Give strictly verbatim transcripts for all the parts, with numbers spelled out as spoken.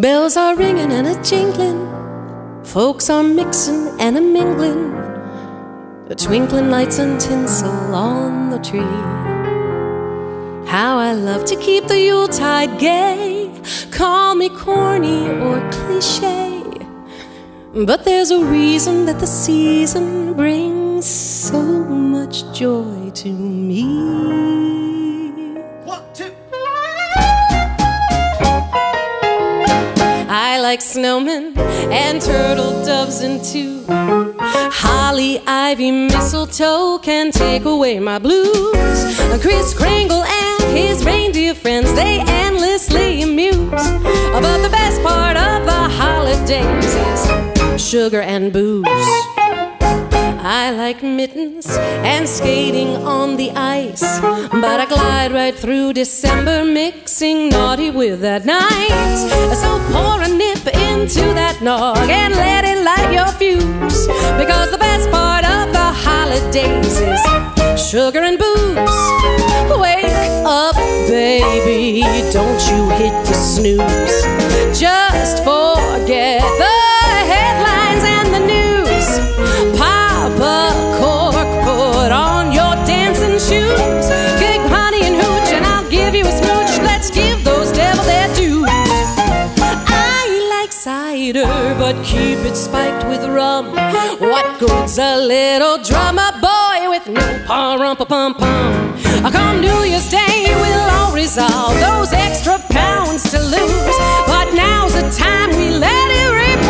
Bells are ringing and a jingling, folks are mixing and a mingling, the twinkling lights and tinsel on the tree. How I love to keep the Yuletide gay. Call me corny or cliche, but there's a reason that the season brings so much joy to me. I like snowmen and turtle doves, and too holly, ivy, mistletoe can take away my blues. Kris Kringle and his reindeer friends, they endlessly amuse. But the best part of the holidays is sugar and booze. I like mittens and skating on the ice, but I glide right through December, mixing naughty with that nice. So pour a nip into that nog and let it light your fuse, because the best part of the holidays is sugar and booze. Wake up, baby, don't you hit the snooze. Just forget the headlines and the news. Pop a cork, put on your dancing shoes. Kick honey and hooch and I'll give you a smooch. Let's give those devils their dues. I like cider, but keep it spiked with rum. What good's a little drummer boy with no pa-rum-pa-pum-pum? Come New Year's Day, we'll all resolve those extra pounds to lose. But now's the time we let it rip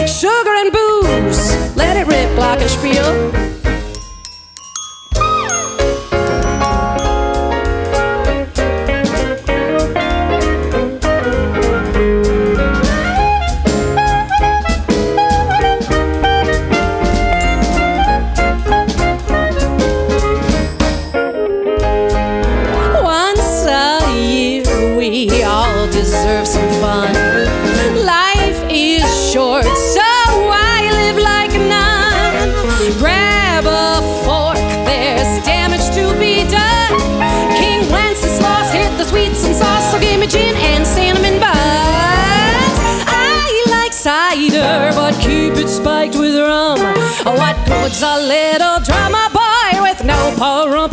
with sugar and booze. Let it rip, Glockenspiel. Spiked with rum. What good's a little drama boy with no power?